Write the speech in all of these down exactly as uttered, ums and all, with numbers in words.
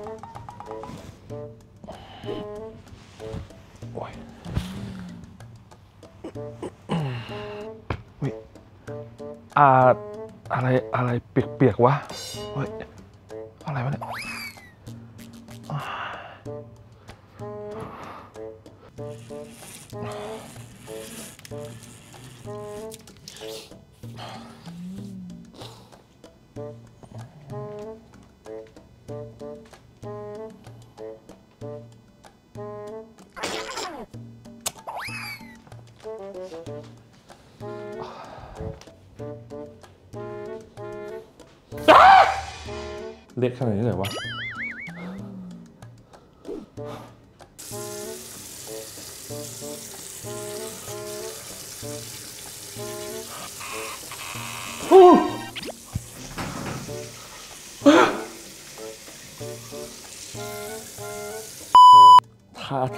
โอ้ยวิอาอะไรอะไรเปียกๆวะเฮ้ยอะไรวะเนี่ยเล็กขนาดนี้เลยวะถ้า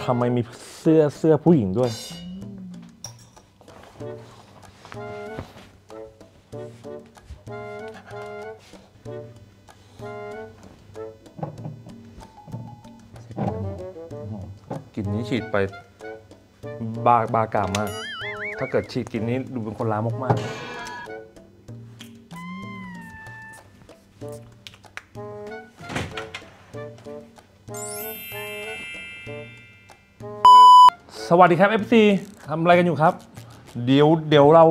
ทำไมมีเสื้อเสื้อผู้หญิงด้วยกลิ่นนี้ฉีดไปบาบากามมากถ้าเกิดฉีดกลิ่นนี้ดูเป็นคนร้ายมากๆสวัสดีครับ เอฟ ซี ทำอะไรกันอยู่ครับเดี๋ยวเดี๋ยวเรา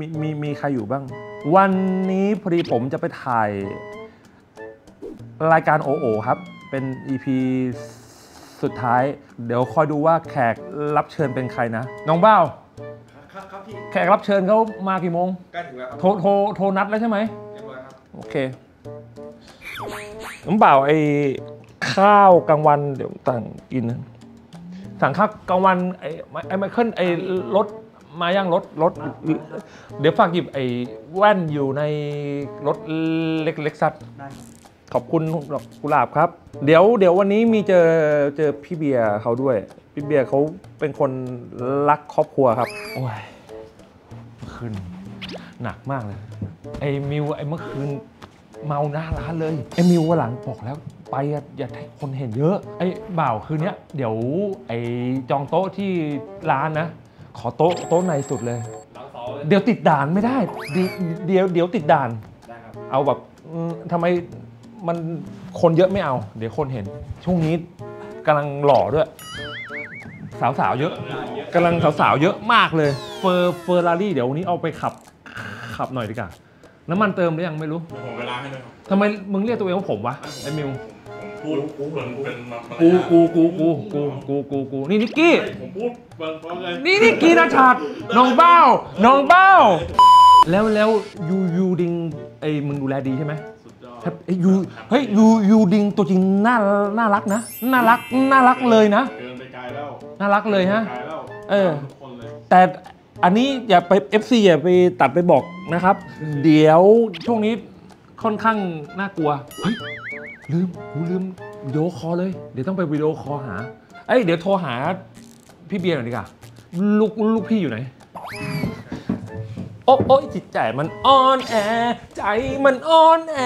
มีมีมีใครอยู่บ้างวันนี้พอดีผมจะไปถ่ายรายการโอโอครับเป็น อี พี สุดท้ายเดี๋ยวคอยดูว่าแขกรับเชิญเป็นใครนะน้องเบ้าครับครับพี่แขกรับเชิญเขามากี่โมงใกล้ถึงแล้วครับโทรโทรโทรนัดแล้วใช่ไหมเรียบร้อยครับโอเคน้องเบ้าไอ้ข้าวกลางวันเดี๋ยวต่างกินนะสั่งข้าวกลางวันไอ้ไอ้ไมเคิลไอ้รถมาย่างรถรถเดี๋ยวฝากหยิบไอ้แว่นอยู่ในรถเล็กเล็กซัดขอบคุณกุหลาบครับเดี๋ยวเดี๋ยววันนี้มีเจอเจอพี่เบียร์เขาด้วยพี่เบียร์เขาเป็นคนรักครอบครัวครับโอ้ยคืนหนักมากเลยไอ้มิวไอ้เมื่อคืนเมาหน้าร้านเลยไอ้มิวว่าหลังบอกแล้วไปอย่าให้คนเห็นเยอะไอ้บ่าวคืนนี้เดี๋ยวไอ้จองโต๊ะที่ร้านนะขอโต๊ะโต๊ะในสุดเลยเดี๋ยวติดด่านไม่ได้เดี๋ยวเดี๋ยวติดด่านเอาแบบทำไมมันคนเยอะไม่เอาเดี๋ยวคนเห็นช่วงนี้กำลังหล่อด้วยสาวสาวเยอะกำลังสาวสาวเยอะมากเลยเฟอร์เฟอร์รารี่เดี๋ยววันนี้เอาไปขับขับหน่อยดีกว่าน้ำมันเติมหรือยังไม่รู้ผมไปล้างให้ด้วยทำไมมึงเรียกตัวเองว่าผมวะไอ้มิวกูกูกูกูกูกูกูกูกูนี่นิกกี้ผมพูดเปิดเผยเลยนี่นิกกี้นะชัดน้องเบ้าน้องเบ้าแล้วแล้วยูยูดิงไอ้มึงดูแลดีใช่ไหมไอ้ยูเฮ้ยยูยูดิงตัวจริงน่าน่ารักนะน่ารักน่ารักเลยนะเกินไปไกลแล้วน่ารักเลยฮะเออแต่อันนี้อย่าไป เอฟ ซี อย่าไปตัดไปบอกนะครับเดี๋ยวช่วงนี้ค่อนข้างน่ากลัวเฮ้ยลืมกูลืมวิดีโอคอลเลยเดี๋ยวต้องไปวิดีโอคอลหาเอ้ยเดี๋ยวโทรหาพี่เบียร์หน่อยดีกว่าลูกลูกพี่อยู่ไหนโอ๊ะโอ๊ะจิตใจมันอ่อนแอใจมันอ่อนแอ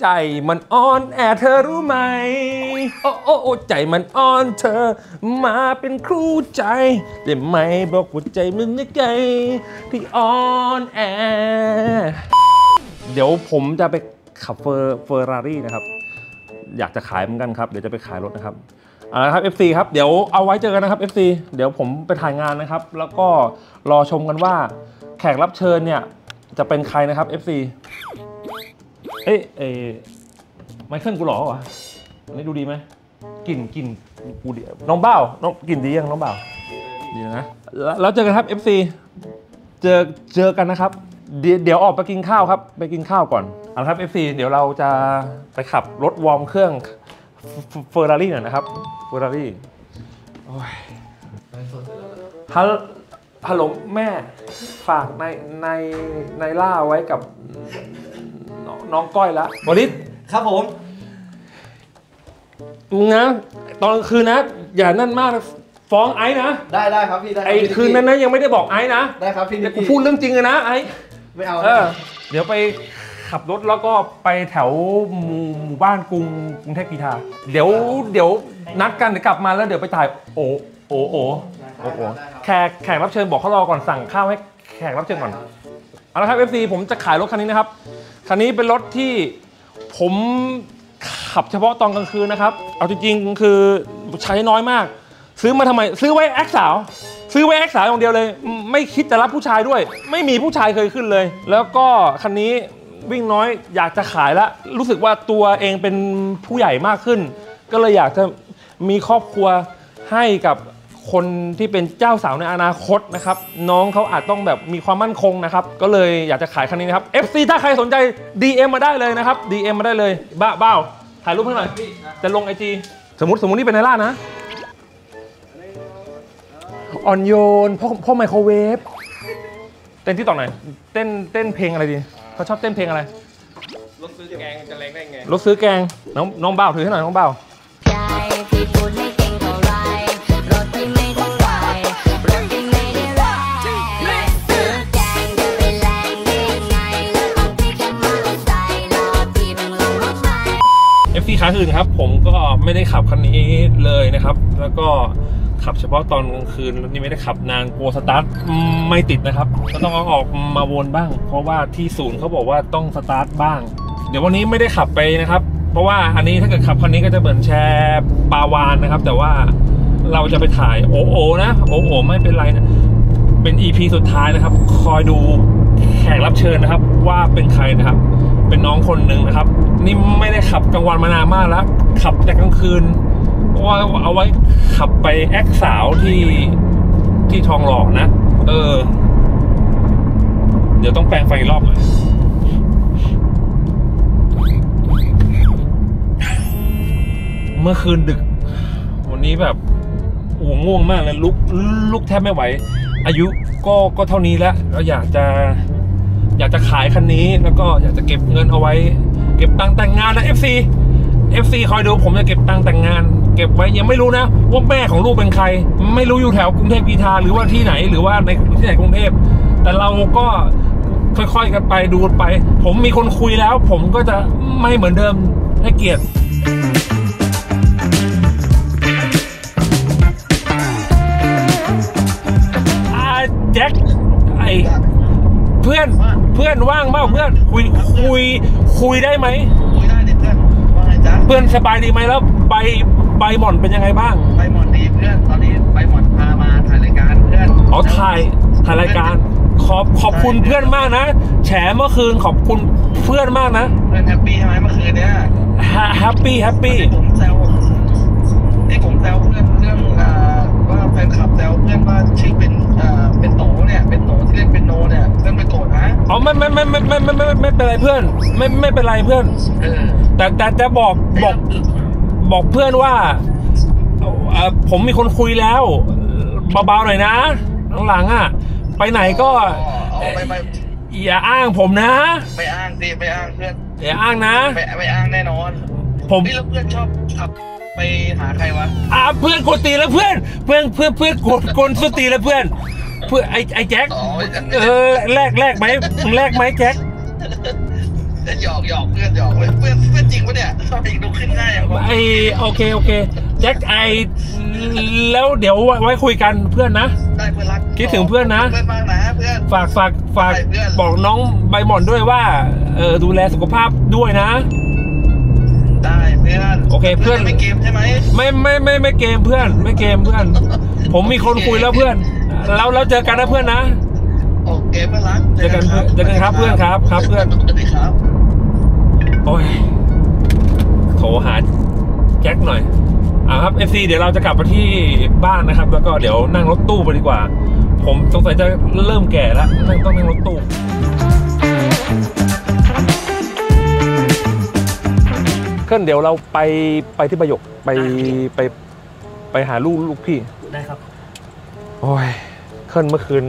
ใจมันอ่อนแอเธอรู้ไหมโอ๊ะโอ๊ะโอ๊ะใจมันอ่อนเธอมาเป็นครูใจได้ไหมบอกหัวใจมันยังไงที่อ่อนแอเดี๋ยวผมจะไปขับเฟอร์เฟอร์รารี่นะครับอยากจะขายเหมือนกันครับเดี๋ยวจะไปขายรถนะครับอ่าครับ เอฟ ซี ครับเดี๋ยวเอาไว้เจอกันนะครับ เอฟ ซี เดี๋ยวผมไปถ่ายงานนะครับแล้วก็รอชมกันว่าแขกรับเชิญเนี่ยจะเป็นใครนะครับ เอฟ ซี เอ๊ะเอ๊ะไมเคิลกูหรอวะอันนี้ดูดีไหมกลิ่นกลิ่นกูดีน้องเบ้าน้องกลิ่นดียังน้องเบ้าดีนะแล้วเจอกันครับ เอฟ ซี เจอเจอกันนะครับเดี๋ยวออกไปกินข้าวครับไปกินข้าวก่อนเอาละครับ เอฟ ซี เดี๋ยวเราจะไปขับรถวอร์มเครื่องเฟอร์รารี่หน่อยนะครับเฟอร์รารี่ฮัลฮัลโหลแม่ฝากในในในล่าไว้กับน้องก้อยละบริษครับผมนะตอนคืนนะอย่านั่นมากฟ้องไอ้นะได้ได้ครับพี่ได้ไอ้คืนนั้นนะยังไม่ได้บอกไอ้นะได้ครับพี่กูพูดเรื่องจริงเลยนะไอ้ไม่เอาเออเดี๋ยวไป ขับรถแล้วก็ไปแถวหมู่บ้านกรุงกรุงเทพกีทาเดี๋ยวเดี๋ยวนัดกันเดี๋ยวกลับมาแล้วเดี๋ยวไปถ่ายโอโอโอโอโอแขกแขกรับเชิญบอกเขารอก่อนสั่งข้าวให้แขกรับเชิญก่อนเอาละครับ เอฟ ซี ผมจะขายรถคันนี้นะครับคันนี้เป็นรถที่ผมขับเฉพาะตอนกลางคืนนะครับเอาจริงๆคือใช้น้อยมากซื้อมาทำไมซื้อไว้แอคสาวซื้อไว้แอคสาวอย่างเดียวเลยไม่คิดจะรับผู้ชายด้วยไม่มีผู้ชายเคยขึ้นเลยแล้วก็คันนี้วิ่งน้อยอยากจะขายละรู้สึกว่าตัวเองเป็นผู้ใหญ่มากขึ้นก็เลยอยากจะมีครอบครัวให้กับคนที่เป็นเจ้าสาวในอนาคตนะครับน้องเขาอาจต้องแบบมีความมั่นคงนะครับก็เลยอยากจะขายคันนี้นะครับ เอฟ ซี ถ้าใครสนใจ ดี เอ็ม มาได้เลยนะครับ ดี เอ็ม มาได้เลยบ้าบ้าถ่ายรูปให้หน่อยจะลง ไอ จี สมมติสมมตินี่เป็นไนล่านะอ่อนโยนพ่อพ่อไมโครเวฟเต้นที่ต่อไหนเต้นเต้นเพลงอะไรดีเขาชอบเต้นเพลงอะไรรถซื้อแกงจะแรงได้ไงรถซื้อแกงน้องน้องเบ้าถือให้หน่อยน้องเบ้าที่ค้าคืนครับผมก็ไม่ได้ขับคันนี้เลยนะครับแล้วก็ขับเฉพาะตอนกลางคืนนี่ไม่ได้ขับนานกลัวสตาร์ทไม่ติดนะครับก็ต้องเอาออกมาวนบ้างเพราะว่าที่ศูนย์เขาบอกว่าต้องสตาร์ทบ้างเดี๋ยววันนี้ไม่ได้ขับไปนะครับเพราะว่าอันนี้ถ้าเกิดขับคันนี้ก็จะเหมือนแชร์ปาวานนะครับแต่ว่าเราจะไปถ่ายโอโอนะโอโอไม่เป็นไรนะเป็น อี พี สุดท้ายนะครับคอยดูแขกรับเชิญนะครับว่าเป็นใครนะครับเป็นน้องคนหนึ่งนะครับนี่ไม่ได้ขับกลางวันมานานมากแล้วขับแต่กลางคืนว่าเอาไว้ขับไปแอคสาวที่ที่ทองหล่อนะเออเดี๋ยวต้องแปลงไฟรอบหน่อยเมื่อคืนดึกวันนี้แบบโอ้ง่วงมากเลยลุกลุกแทบไม่ไหวอายุก็ก็เท่านี้แล้วเราอยากจะอยากจะขายคันนี้แล้วก็อยากจะเก็บเงินเอาไว้เก็บตังแต่งงานนะ เอฟ ซี เอฟ ซี คอยดูผมจะเก็บตังแต่งงานเก็บไว้ยังไม่รู้นะว่าแม่ของลูกเป็นใครไม่รู้อยู่แถวกรุงเทพกีทาหรือว่าที่ไหนหรือว่าในที่ไหนกรุงเทพแต่เราก็ค่อยๆกันไปดูไปผมมีคนคุยแล้วผมก็จะไม่เหมือนเดิมให้เกียรติอาแจ็คไอเพื่อนเพื่อนว่างเปล่าเพื่อนคุยคุยคุยได้ไหมคุยได้ดิเพื่อนว่าไงจ๊ะเพื่อนสบายดีไหมแล้วใบใบหม่อนเป็นยังไงบ้างใบหม่อนดีเพื่อนตอนนี้ใบหม่อนพามาถ่ายรายการเพื่อนอ๋อถ่ายถ่ายรายการขอบขอบคุณเพื่อนมากนะแฉเมื่อคืนขอบคุณเพื่อนมากนะเพื่อนแฮปปี้ใช่ไหมเมื่อคืนเนี้ยแฮปปี้แฮปปี้ผมแซวไอ้ผมแซวเพื่อนเรื่องว่าแฟนคลับแซวเพื่อนว่าชื่อเป็นเป็นโตเนี่ยเป็นโตที่เล่นเป็นโนเนี่ยเพื่อนไม่โกรธนะอ๋อไม่ไม่ไม่ไม่ไม่ไม่ไม่ไม่เป็นไรเพื่อนไม่ไม่เป็นไรเพื่อนแต่แต่แต่บอกบอกบอกเพื่อนว่าผมมีคนคุยแล้วเบาๆหน่อยนะหลังๆอ่ะไปไหนก็อย่าอ้างผมนะไม่อ้างดิไม่อ้างเพื่อนอย่าอ้างนะไม่ไม่อ้างแน่นอนผมนี่แล้วเพื่อนชอบขับไปหาใครวะอ่าเพื่อนกดตีแล้วเพื่อนเพื่อนเพื่อนเพื่อนกดกดตีแล้วเพื่อนเพื่อไอ้ไอ้แจ็คเออแลกแลกไหมแลกไหมแจ็คจะหยอกหยอกเพื่อนหยอกเลยเพื่อนเพื่อนจริงปะเนี่ยชอบเองดูขึ้นง่ายอ่ะไอโอเคโอเคแจ็คไอแล้วเดี๋ยวไว้คุยกันเพื่อนนะได้เพื่อนรักคิดถึงเพื่อนนะเพื่อนมากนะเพื่อนฝากฝากฝากบอกน้องใบหม่อนด้วยว่าเออดูแลสุขภาพด้วยนะได้เพื่อนโอเคเพื่อนไม่เกมใช่ไหมไม่ไม่ไม่ไม่เกมเพื่อนไม่เกมเพื่อนผมมีคนคุยแล้วเพื่อนเราเราเจอกันนะเพื่อนนะโอเคเพื่อนรักเจอกันเจอกันครับเพื่อนครับครับเพื่อนโอ้ยโทรหาแจ็คหน่อยอ่ะครับ เอฟ ซี เดี๋ยวเราจะกลับไปที่บ้านนะครับแล้วก็เดี๋ยวนั่งรถตู้ไปดีกว่าผมสงสัยจะเริ่มแก่แล้วต้องนั่งรถตู้เดี๋ยวเราไปไปที่ประโยคไปไปไปหาลูกลูกพี่ได้ครับโอ้ยเคิร์นเมื่อคืน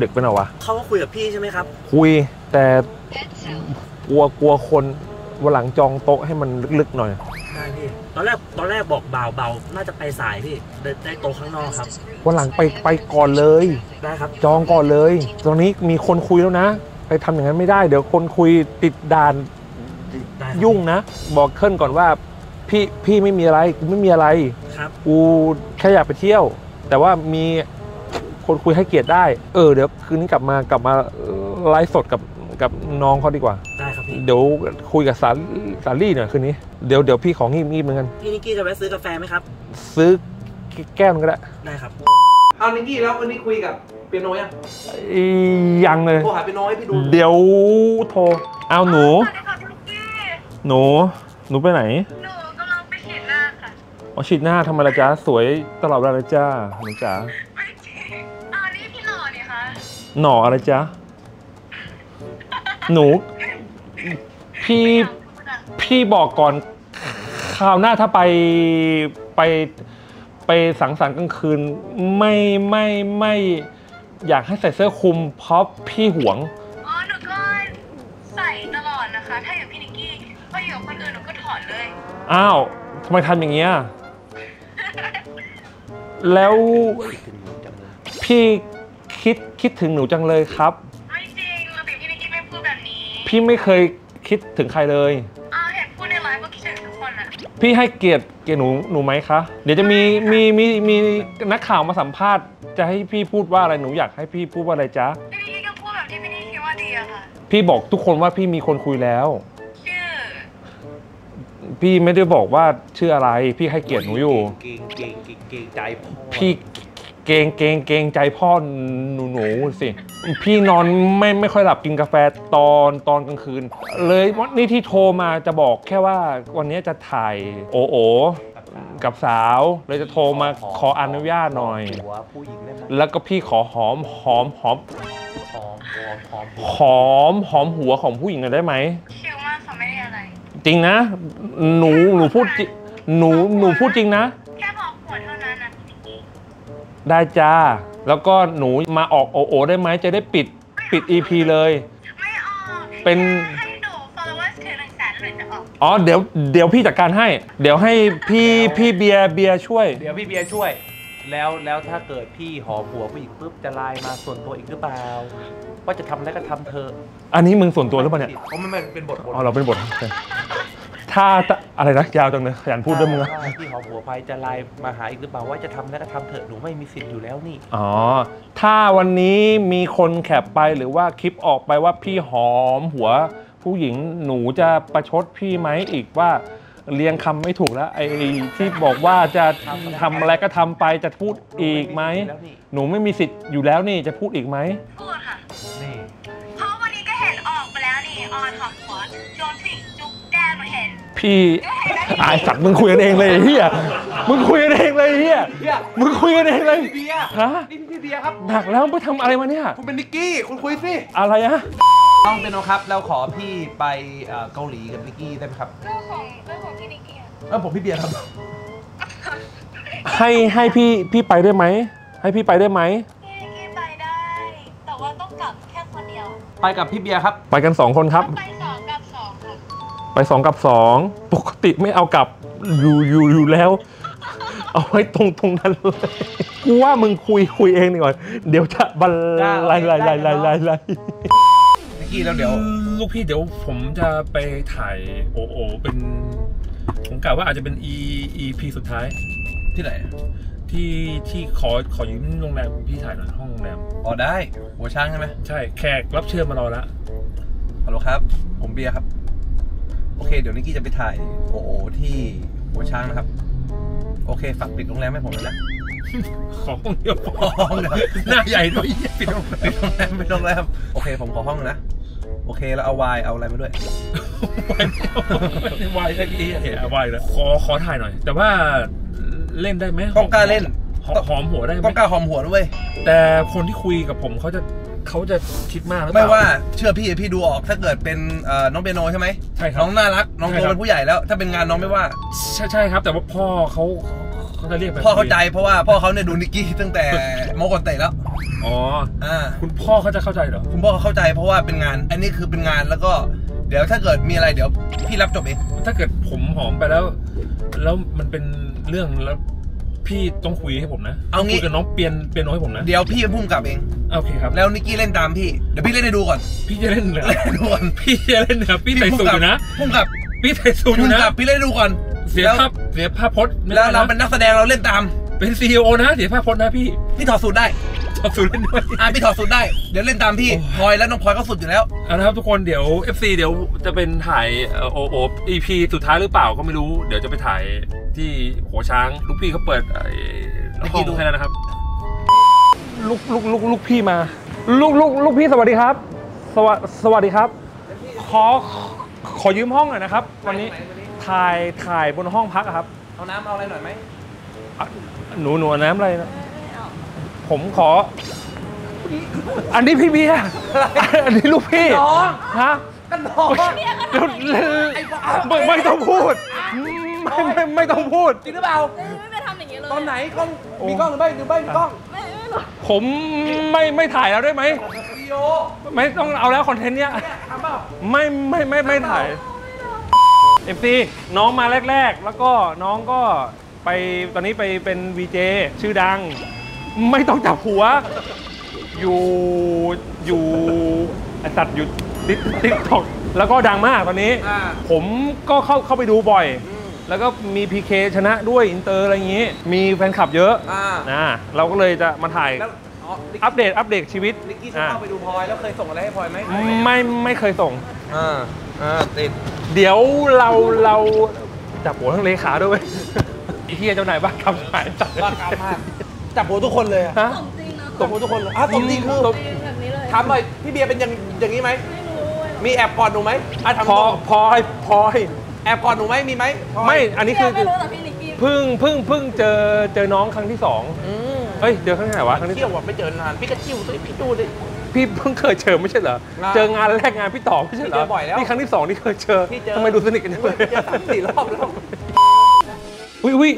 ดึกไปหน่อยวะเขาก็คุยกับพี่ใช่ไหมครับคุยแต่กลัวกลัวคนวันหลังจองโต๊ะให้มันลึกๆหน่อยได้พี่ตอนแรกตอนแรกบอกเบาเบาน่าจะไปสายพี่ได้โต๊ะข้างนอกครับวันหลังไปไปก่อนเลยได้ครับจองก่อนเลยตอนนี้มีคนคุยแล้วนะไป ทำอย่างนั้นไม่ได้เดี๋ยวคนคุยติดด่านยุ่งนะบอกเคลื่อนก่อนว่าพี่พี่ไม่มีอะไรกูไม่มีอะไรกูแค่อยากไปเที่ยวแต่ว่ามีคนคุยให้เกียรติได้เออเดี๋ยวคืนนี้กลับมากลับมาไลฟ์สดกับกับน้องเขาดีกว่าได้ครับพี่เดี๋ยวคุยกับสาสาลี่หน่อยคืนนี้เดี๋ยวเดี๋ยวพี่ของงีบงีบเหมือนกันพี่นิกกี้จะไปซื้อกาแฟไหมครับซื้อแก้วนึงก็ได้ได้ครับเอานิกกี้แล้ววันนี้คุยกับเปียโนยังยังเลยโทรหาเปียโนให้พี่ดูเดี๋ยวโทรเอาหนูหนูหนูไปไหนหนูกำลังไปฉีดหน้าค่ะอ๋อฉีดหน้าทำอะไรจ้าสวยตลอดเวลาเลยจ้าหนูจ๋าอ๋อนี่พี่หน่อเนี่ยคะหน่ออะไรจ้าหนูพี่พี่บอกก่อนคราวหน้าถ้าไปไปไปสังสรรค์กลางคืนไม่ไม่ไม่อยากให้ใส่เสื้อคลุมเพราะพี่หวงอ๋อหนูก็ใส่ตลอดนะคะถ้าอย่างพี่นิกกี้พออยู่กับคนอื่นหนูก็ถอดเลยอ้าวทำไมทำอย่างเงี้ยแล้วพี่คิดคิดถึงหนูจังเลยครับไม่จริงเราเป็นพี่นิกกี้ไม่พูดแบบนี้พี่ไม่เคยคิดถึงใครเลยอ้าวเห็นพูดในไลฟ์ก็คิดถึงทุกคนอะพี่ให้เกียรติเกียรติหนูหนูไหมคะเดี๋ยวจะมีมีมีมีนักข่าวมาสัมภาษณ์จะให้พี่พูดว่าอะไรหนูอยากให้พี่พูดว่าอะไรจ๊ะพี่นิกกี้ก็พูดแบบที่พี่นิกกี้คิดว่าดีอะค่ะพี่บอกทุกคนว่าพี่มีคนคุยแล้วพี่ไม่ได้บอกว่าชื่ออะไรพี่ให้เกียรติหนูอยู่เกรงเกรงเกรงใจพ่อพี่เกรงเกรงเกรงใจพ่อหนูหนูสิพี่นอนไม่ไม่ค่อยหลับกินกาแฟตอนตอนกลางคืนเลยวันนี้ที่โทรมาจะบอกแค่ว่าวันนี้จะถ่ายโอโอกับสาวเลยจะโทรมาขออนุญาตหน่อยแล้วก็พี่ขอหอมหอมหอมหอมหอมหัวของผู้หญิงหน่อยได้ไหมเชื่อว่าเขาไม่ได้อะไรจริงนะหนูหนูพูดหนูหนูพูดจริงนะแค่บอกหัวเท่านั้นนะพี่นิกกี้ได้จ้าแล้วก็หนูมาออกโอโอได้ไหมจะได้ปิดปิด อี พี เลยไม่ออกเป็นให้หนู followers ถึงหนึ่งแสนเลยจะออกอ๋อเดี๋ยวเดี๋ยวพี่จัดการให้เดี๋ยวให้พี่พี่เบียร์เบียร์ช่วยเดี๋ยวพี่เบียร์ช่วยแล้วแล้วถ้าเกิดพี่หอผัวผู้หญิงปุ๊บจะไลน์มาส่วนตัวอีกหรือเปล่าว่าจะทำอะไรก็ทำเธออันนี้มึงส่วนตัวหรือเปล่าเนี่ยเขาไม่เป็นบทอ๋อเราเป็นบทถ้าอะไรนะยาวจังเลยขยันพูดด้วยมึงนะพี่หอผัวภัยจะไลน์มาหาอีกหรือเปล่าว่าจะทำอะไรก็ทำเธอหนูไม่มีสิทธิ์อยู่แล้วนี่อ๋อถ้าวันนี้มีคนแคปไปหรือว่าคลิปออกไปว่าพี่หอมหัวผู้หญิงหนูจะประชดพี่ไหมอีกว่าเรียงคำไม่ถูกแล้วไอ้ที่บอกว่าจะทำอะไรก็ทำไปจะพูดอีกไหมหนูไม่มีสิทธิ์อยู่แล้วนี่จะพูดอีกไหมพูดค่ะนี่เพราะวันนี้ก็เห็นออกไปแล้วนี่ออนหอมหัวโจนผิงจุ๊บแก้มเห็นพี่ไอ้สัตว์มึงคุยกันเองเลยเฮียมึงคุยกันเองเลยเฮียมึงคุยกันเองเลยพี่เบียร์ฮะนี่พี่เบียร์ครับหนักแล้วไปทำอะไรมาเนี่ยคุณเป็นนิกกี้คุณคุยสิอะไรอะต้องเป็นนะครับเราขอพี่ไปเกาหลีกับนิกกี้ได้ไหมครับเรื่องของเรื่องของพี่นิกกี้เออผมพี่เบียร์ครับให้ให้พี่พี่ไปได้ไหมให้พี่ไปได้ไหมพี่นิกกี้ไปได้แต่ว่าต้องกลับแค่คนเดียวไปกับพี่เบียร์ครับไปกันสองคนครับไปสองกับสองครับไปสองกับสองปกติไม่เอากลับอยู่อยู่อยู่แล้วเอาไว้ตรงตรงนั้นเลยกูว่ามึงคุยคุยเองดีกว่าเดี๋ยวจะบันไลไลไลไลไลไลแล้วเดี๋ยวลูกพี่เดี๋ยวผมจะไปถ่ายโอโอเป็นผมกล่าวว่าอาจจะเป็น อี พี สุดท้ายที่ไหนที่ที่ขอขอยืมโรงแรมพี่ถ่ายหน่อยห้องโรงแรมอ๋อได้หัวช้างใช่ไหมใช่แขกรับเชิญมารอละฮัลโหลครับผมเบียร์ครับโอเคเดี๋ยวนิกกี้จะไปถ่ายโอโอที่หัวช้างนะครับโอเคฝากปิดโรงแรมให้ผมนะขอห้องเดียวพอหน้าใหญ่ด้วยปิดโรงแรมปิดโรงแรมปิดโรงแรมโอเคผมขอห้องนะโอเคแล้วเอาวายเอาอะไรมาด้วยวายได้ดีเห็นวายแล้วขอขอถ่ายหน่อยแต่ว่าเล่นได้ไหมต้องกล้าเล่นหอมหัวได้ไหมต้องกล้าหอมหัวด้วยแต่คนที่คุยกับผมเขาจะเขาจะคิดมากไม่ว่าเชื่อพี่พี่ดูออกถ้าเกิดเป็นน้องเบโนใช่ไหมใช่ครับน้องน่ารักน้องโตเป็นผู้ใหญ่แล้วถ้าเป็นงานน้องไม่ว่าใช่ใช่ครับแต่ว่าพ่อเขาพ่อเข้าใจเพราะว่าพ่อเขาเนี่ยดูนิกกี้ตั้งแต่โมกอนเตะแล้วอ๋ออ่าคุณพ่อเขาจะเข้าใจเหรอคุณพ่อเขาเข้าใจเพราะว่าเป็นงานอันนี้คือเป็นงานแล้วก็เดี๋ยวถ้าเกิดมีอะไรเดี๋ยวพี่รับจบเองถ้าเกิดผมหอมไปแล้วแล้วมันเป็นเรื่องแล้ว พี่ต้องคุยให้ผมนะเอางี้กับน้องเปลี่ยนเปลี่ยนน้อยผมนะเดี๋ยวพี่จะพุ่งกลับเองโอเคครับแล้วนิกกี้เล่นตามพี่เดี๋ยวพี่เล่นให้ดูก่อนพี่จะเล่นเหรอดูก่อนพี่จะเล่นครับพี่ใส่สูทอยู่นะพุ่งกลับพี่ใส่สูทอยู่นะพุ่งกลับพี่เล่นดูก่อนเสียภาพเสียภาพพจน์แล้วเราเป็นนักแสดงเราเล่นตามเป็นซีอีโอนะเสียภาพพจน์นะพี่พี่ถอดสูทได้ถอดสูทเล่นด้วยอ่ะพี่ถอดสูทได้เดี๋ยวเล่นตามพี่พลอยแล้วน้องพลอยก็สุดอยู่แล้วเอาละครับทุกคนเดี๋ยว เอฟ ซี เดี๋ยวจะเป็นถ่ายโอโอ อี พี สุดท้ายหรือเปล่าก็ไม่รู้เดี๋ยวจะไปถ่ายที่หัวช้างลูกพี่เขาเปิดน้องพี่ดูให้แล้วนะครับลูกลูกลูกลูกพี่มาลูกลูกลูกพี่สวัสดีครับสวัสสวัสดีครับขอขอยืมห้องหน่อยนะครับวันนี้ถ่ายถ่ายบนห้องพักครับเอาน้ำเอาอะไรหน่อยไหมหนูหนูน้ำอะไรนะผมขออันนี้พี่เบียร์อันนี้ลูกพี่ฮะกันหนอไม่ต้องพูดไม่ไม่ไม่ต้องพูดจริงหรือเปล่าไม่ไปทำอย่างนี้เลยตอนไหนกล้องมีกล้องหรือไม่หรือไม่มีกล้องผมไม่ไม่ถ่ายแล้วได้ไหมไม่ต้องเอาแล้วคอนเทนต์เนี้ยไม่ไม่ไม่ไม่ถ่ายเอ็มซีน้องมาแรกๆแล้วก็น้องก็ไปตอนนี้ไปเป็นวีเจชื่อดังไม่ต้องจับหัวอยู่อยู่ไอสัตว์อยู่ติ๊กต็อกแล้วก็ดังมากตอนนี้ผมก็เข้าเข้าไปดูบ่อยแล้วก็มีพีเคชนะด้วยอินเตอร์อะไรอย่างนี้มีแฟนคลับเยอะนะเราก็เลยจะมาถ่ายอัปเดตอัปเดตชีวิตนิกกี้เข้าไปดูพลอยแล้วเคยส่งอะไรให้พลอยไหมไม่ไม่เคยส่งอ่าอ่าติดเดี๋ยวเราเราจับหัวทั้งเลขาด้วยไอ้เฮียเจ้านายบ้ากามหายจับบ้ากามมากจับหัวทุกคนเลยฮะจับหัวทุกคนเลยอ่ะสมจริงคือแบบนี้เลยถามหน่อยพี่เบียร์เป็นอย่างอย่างนี้ไหมมีแอบกอดหนูไหมอ่ะพลอยพลอยพลอยแอบกอดหนูไหมมีไหมไม่อันนี้คือเพิ่งเพิ่งเพิ่งเจอเจอน้องครั้งที่สองเฮ้ยเจอครั้งไหนวะครั้งที่เที่ยวไม่เจอนานพี่กระจิ้วตัวพี่ดูดิพี่เพิ่งเคยเจอไม่ใช่เหรอเจองานแรกงานพี่ต่อไม่ใช่เหรอนี่ครั้งที่สองที่เคยเจอทำไมดูสนิทกันเลยเจอสามสี่รอบแล้วอุ้ยอุ้ย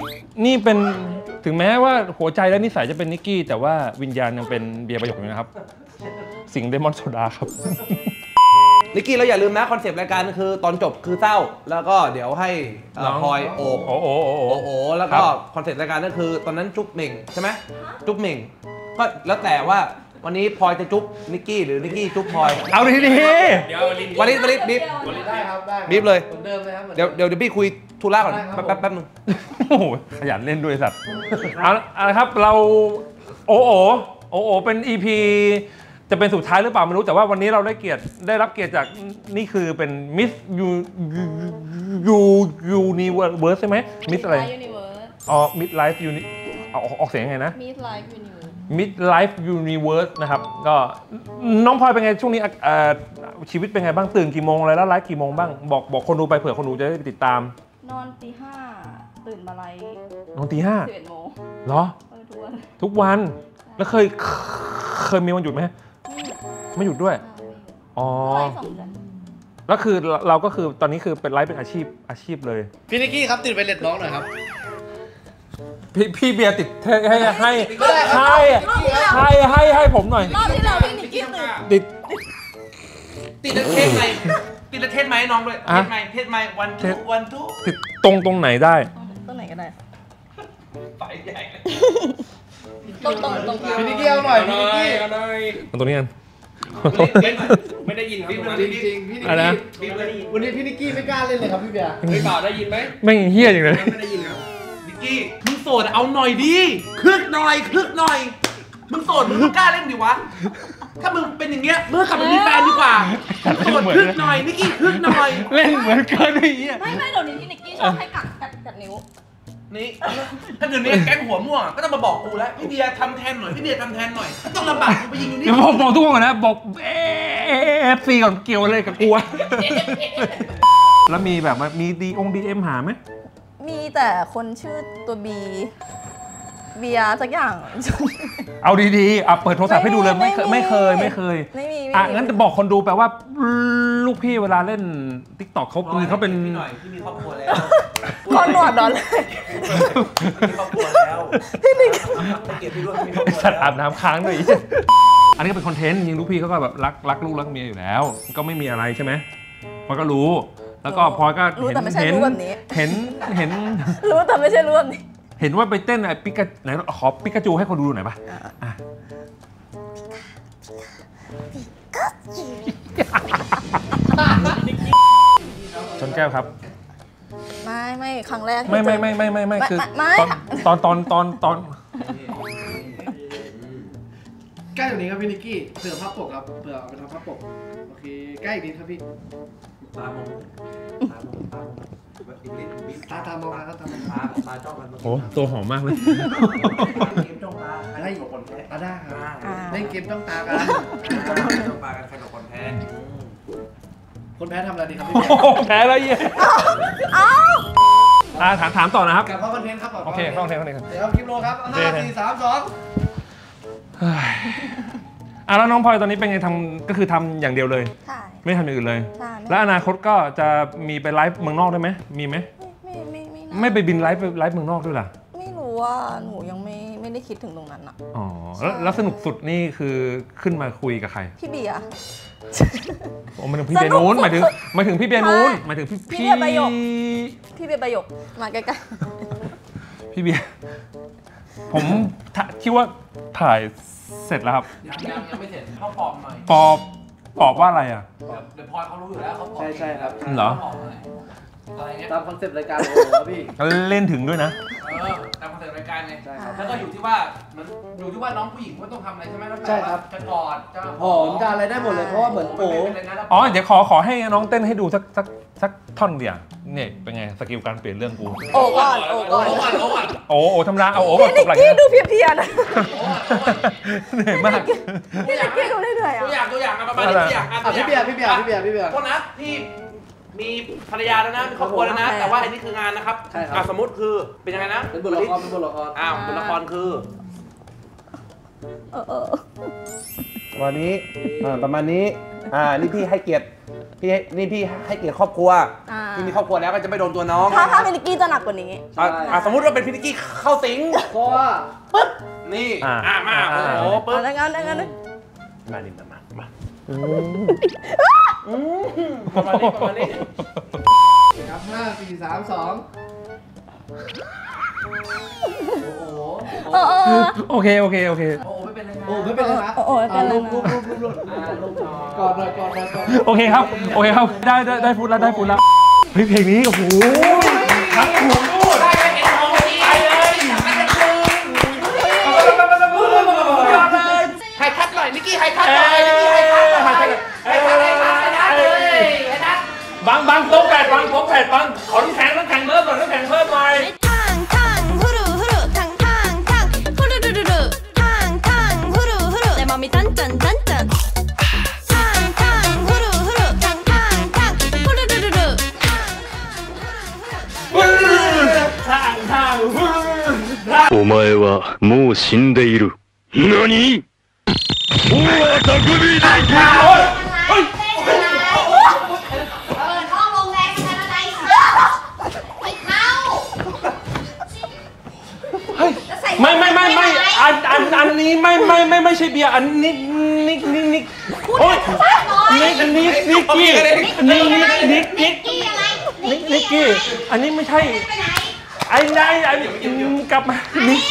นี่เป็นถึงแม้ว่าหัวใจและนิสัยจะเป็นนิกกี้แต่ว่าวิญญาณยังเป็นเบียร์ประโยคอยู่นะครับสิงห์เลมอนโซดาครับนิกกี้เราอย่าลืมนะคอนเซปต์รายการคือตอนจบคือเศร้าแล้วก็เดี๋ยวให้พลอยโอบโอ้โหโอ้โหแล้วก็คอนเซปต์รายการก็คือตอนนั้นจุ๊บเหม่งใช่ไหมจุ๊บเหม่งก็แล้วแต่ว่าวันนี้พลอยจะจุ๊บนิกกี้หรือนิกกี้จุ๊บพลอยเอาดีดีวันนี้วันนี้บีบได้ครับได้บีบเลยเดี๋ยวเดี๋ยวพี่คุยธุระก่อนแป๊บแป๊บนึงโอ้โหขยันเล่นด้วยสัตว์เอาเอาครับเราโอ้โหโอ้โหเป็น อี พีจะเป็นสุดท้ายหรือเปล่าไม่รู้แต่ว่าวันนี้เราได้เกียรติได้รับเกียรติจากนี่คือเป็นมิสยูยูยูนิเวิร์สใช่ไหมมิสอะไรอ๋อมิสไลฟ์ยูนิเอาออกเสียงไงนะมิสไลฟ์ยูนิเวิร์สมิสไลฟ์ยูนิเวิร์สนะครับก็น้องพลอยเป็นไงช่วงนี้ชีวิตเป็นไงบ้างตื่นกี่โมงอะไรแล้วไลฟ์กี่โมงบ้างบอกบอกคนดูไปเผื่อคนดูจะได้ติดตามนอนตีห้าตื่นมาไลฟ์นอนตีห้าสิบเอ็ดโมงเหรอทุกวันทุกวันแล้วเคยเคยมีวันหยุดไหมไม่หยุดด้วยอ๋อแล้วคือเราก็คือตอนนี้คือเป็นไลฟ์เป็นอาชีพอาชีพเลยพี่นิกกี้ครับติดไปเล็ดน้องหน่อยครับพี่พี่เบียร์ติดให้ให้ให้ให้ให้ให้ผมหน่อยรอบที่เราพี่นิกกี้ติดติดติดเทสไหมติดเทสไหมน้องด้วยเทสไหมเทสไหมวันทุกวันทุกติดตรงตรงไหนได้ตรงไหนก็ได้ไปใหญ่ตรงตรงตรงพี่นิกกี้เอาหน่อยพี่นิกกี้เอาหน่อยตรงนี้กันไม่ได้ยินครับจริงๆพี่นิกกี้วันนี้พี่นิกกี้ไม่กล้าเล่นเลยครับพี่เบียร์ไม่เปล่าได้ยินไหมไม่เฮี้ยอย่างเลยไม่ได้ยินครับนิกกี้มึงโสดเอาหน่อยดิคลึกหน่อยคลึกหน่อยมึงโสดมึงกล้าเล่นดิวะถ้ามึงเป็นอย่างเงี้ยมึงกลับไปมีแฟนดีกว่าโสดคลึกหน่อยนิกกี้คลึกหน่อยเล่นเหมือนเกินอย่างเงี้ยไม่ไม่เดี๋ยวนี้พี่นิกกี้ชอบให้กัดกัดนิ้วนี่ถ้าเดือนนี้แก๊งหัวม่วงก็ต้องมาบอกกูแล้วพี่เบียร์ทำแทนหน่อยพี่เบียร์ทำแทนหน่อยต้องลำบากกูไปยิงอยู่นี่บอกบอกทุกคนก่อนนะบอกเอฟซีก่อนเกี่ยวอะไรกับกูแล้วมีแบบมีดีองดีเอ็มหาไหมมีแต่คนชื่อตัวบีเบียร์สักอย่างเอาดีๆอ่ะเปิดโทรศัพท์ให้ดูเลยไม่เคยไม่เคยไม่เคยอ่ะงั้นจะบอกคนดูแปลว่าลูกพี่เวลาเล่น ติ๊กต็อก เขาคือเขาเป็นพี่หน่อยที่มีครอบครัวแล้วคอนหนวดนอนเลยมีครอบครัวแล้วพี่นิกเก็บพี่ด้วยมีครอบครัวสัตว์อาบน้ำค้างด้วยอันนี้ก็เป็นคอนเทนต์ยิงลูกพี่เขาก็แบบรักรักลูกรักเมียอยู่แล้วก็ไม่มีอะไรใช่ไหมพลอยก็รู้แล้วก็พลอยก็เห็นเห็นเห็นรู้แต่ไม่ใช่รู้แบบนี้เห็น เห็นว่าไปเต้นไอ้ปิกาไหนขอปิกาจูให้คนดูหน่อยป่ะอ่ะชนแก้วครับไม่ไม่ครั้งแรกไม่ไม่ไม่ไม่ไม่ไม่คือตอนตอนตอนตอนใกล้ตรงนี้ครับพี่นิกกี้เสือผ้าปกครับเสือเอาไปทำผ้าปกโอเคใกล้อีกนิดครับพี่ตามองตามองตามองอีกนิดตาตามองตาตามองตาตาจ้องกันโอ้ตัวหอมมากเลยเกมจ้องตาได้อยู่คนแพ้ได้ครับได้เกมจ้องตากันจ้องตากันใครกับคนแพ้คนแพ้ทำอะไรดีครับพี่แพ้แล้วเย้อ่าถามถามต่อนะครับกับข้อคอนเทนต์ครับโอเคข้อคอนเทนต์ข้อคอนเทนต์เดี๋ยวคลิปโลครับห้าสี่สามสองอ่ะแล้วน้องพลอยตอนนี้เป็นไงทำก็คือทำอย่างเดียวเลยไม่ทำอย่างอื่นเลยแล้วอนาคตก็จะมีไปไลฟ์เมืองนอกได้ไหมมีไหมไม่ไม่ไม่ไม่ไปบินไลฟ์ไปไลฟ์เมืองนอกด้วยล่ะไม่รู้ว่าหนูยังไม่ไม่ได้คิดถึงตรงนั้นอ่ะอ๋อแล้วสนุกสุดนี่คือขึ้นมาคุยกับใครพี่เบียร์หมายถึงพี่เบียร์นู้นหมายถึงหมายถึงพี่เบียร์นู้นหมายถึงพี่พี่เบียร์ประโยคพี่เบียร์ประโยคมาใกล้ๆพี่เบียร์ผมคิดว่าถ่ายเสร็จแล้วครับยังยังไม่เสร็จเขาปอบหน่อยปอบปอบว่าอะไรอ่ะเดี๋ยวพลอยเขารู้อยู่แล้วเขาปอบใช่ใช่ครับเหรอตามคอนเซ็ปต์รายการโอ้โหพี่เล่นถึงด้วยนะเออตามคอนเซ็ปต์รายการเลยแล้วก็อยู่ที่ว่ามันอยู่ที่ว่าน้องผู้หญิงเขาต้องทำอะไรใช่ไหมใช่ครับจะกอดจะหอมจะอะไรได้หมดเลยเพราะว่าเหมือนโป๊อ๋อเดี๋ยวขอขอให้น้องเต้นให้ดูสักสักสักท่อนเดียวเนี่ยเป็นไงสกิลการเปลี่ยนเรื่องกูโอ้ก่อนโอ้ก่อนโอ้ก่อนโอ้โอ้ทำร้ายเอาโอ้ก่อนนี่กี้ดูเพียเพียนะเหนื่อยมากนี่กี้ดูเรื่อยๆอ่ะตัวอย่างตัวอย่างประมาณนี้ตัวอย่างอ่ะพี่เบียร์พี่เบียร์พี่เบียร์พี่เบียร์ก็นะพี่มีภรรยาแล้วนะมีครอบครัวแล้วนะแต่ว่าอันนี้คืองานนะครับสมมติคือเป็นยังไงนะเป็นบทละครเป็นบทละครอ้าวบทละครคือวันนี้ประมาณนี้อ่านี่พี่ให้เกียรติพี่นี่พี่ให้เกียรติครอบครัวที่มีครอบครัวแล้วก็จะไม่โดนตัวน้องถ้าถ้าพี่นิกกี้จะหนักกว่านี้อ่าสมมติว่าเป็นพี่นิกกี้เข้าสิงคอปึ๊บนี่อ่ามาโอ้โหปึ๊บอะไรเงี้ยอะไรเงี้ยมาดิมามาประมาณนี้ประมาณนี้ครับห้าสี่สามสองโอ้โหโอเคโอเคโอเคโอ้ไม่เป็นไรนะโอ้เป็นไรนะลุกลุกลุกลุกลุกกอดเลยกอดเลยโอเคครับโอเคครับได้ได้ได้พูดแล้วได้พูดแล้วเฮ้ยเพลงนี้โอ้โหทั้งหูพูดได้เลยเอ็นโอดีเลยยอดเลยไฮทัชหน่อยนิกกี้ไฮทัชหน่อยนิกกี้ไฮทัชไฮทัชไฮทัชไฮทัชเลยไฮทัชบางบางโต๊ะแปดบางโต๊ะแปดบางขอแข่งต้องแข่งเพิ่มก่อนต้องแข่งเพิ่มไปお前はもう死んでいる。何？おわたくびだ。ไม่ไม่ไม่ไม่อันอันอันนี้ไม่ไม่ไม่ไม่ใช่เบียร์อันนี้นิกนิกนิกโอ้ยนิกนิกนิกกี้นิกนิกนิกนิกนิกกี้อันนี้ไม่ใช่ไอ้นายไอ้กลับมานิก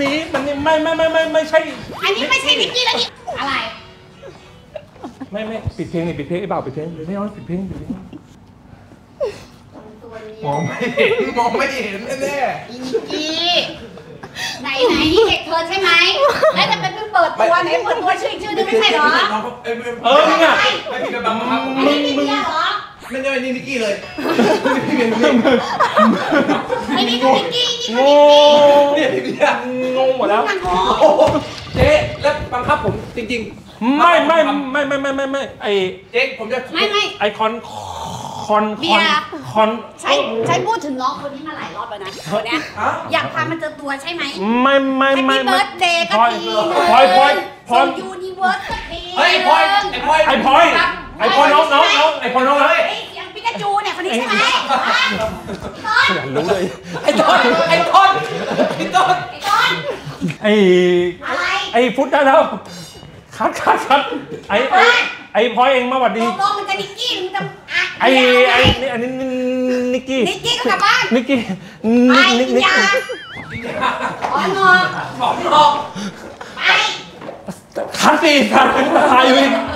นิกมันไม่ไม่ไม่ไม่ไม่ใช่อันนี้ไม่ใช่นิกกี้แล้วอะไรไม่ไม่ปิดเพลงนี่ปิดเพลงไอ้บ่าวปิดเพลงหรือไม่เอาปิดเพลงปิดเพลงมองไม่เห็นมองไม่เห็นแน่ๆอีนิกกี้ไหนไหนนี่เด็กเธอใช่ไหมแล้วจะเป็นเพิ่งเปิดตัวไหนเปิดตัวชื่อชื่อนี่ไม่ใช่หรอเออมึงอ่ะไม่ผิดระเบียบครับมึงมึงเหรอไม่ใช่นิกกี้เลยไม่เป็นนิกกี้ไม่นิกกี้นิกกี้เนี่ยพี่พี่งงหมดแล้วเจ๊แล้วบังคับผมจริงๆไม่ไม่ไม่ไม่ไม่ไม่ไอเจ๊ผมจะไม่ไม่ไอคอนคอนคอนคอนใช้ใช้พูดถึงน้องคนนี้มาหลายรอบแล้วนะคนนี้อยากพามันเจอตัวใช่ไหมไม่ไม่ไม่ไม่เบิร์ธเดย์ก็ทีพอยพอยพอยยูนิเวิร์สก็ทีไอพอยไอพอยไอพอยไอพอยน้องน้องน้องไอพอยน้องเลยยังปิกาจูเนี่ยคนนี้ใช่ไหมรู้เลยไอต้นไอต้นไอต้นไอต้นไออะไรไอฟุตได้แล้วคัดคัดคัดไอไอพอยเองมาหวัดดีน้องมันจะนิกกี้มันจะไอ้ไอ้นี่อันนี้ นิกกี้นิกกี้ก็กลับบ้านนิกกี้ไปกินยาขอนอนขอนอนไปคัดสิคัดตายอยู่